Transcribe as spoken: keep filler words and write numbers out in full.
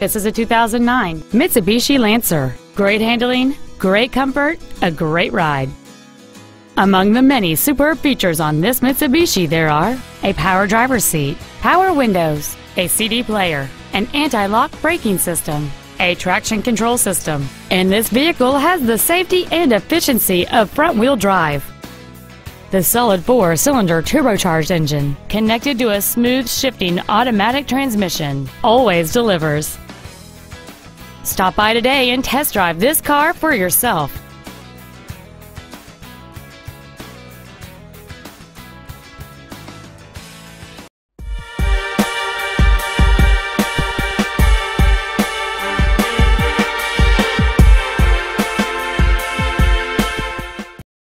This is a two thousand nine Mitsubishi Lancer. Great handling, great comfort, a great ride. Among the many superb features on this Mitsubishi there are a power driver's seat, power windows, a C D player, an anti-lock braking system, a traction control system, and this vehicle has the safety and efficiency of front-wheel drive. The solid four-cylinder turbocharged engine, connected to a smooth shifting automatic transmission, always delivers. Stop by today and test drive this car for yourself.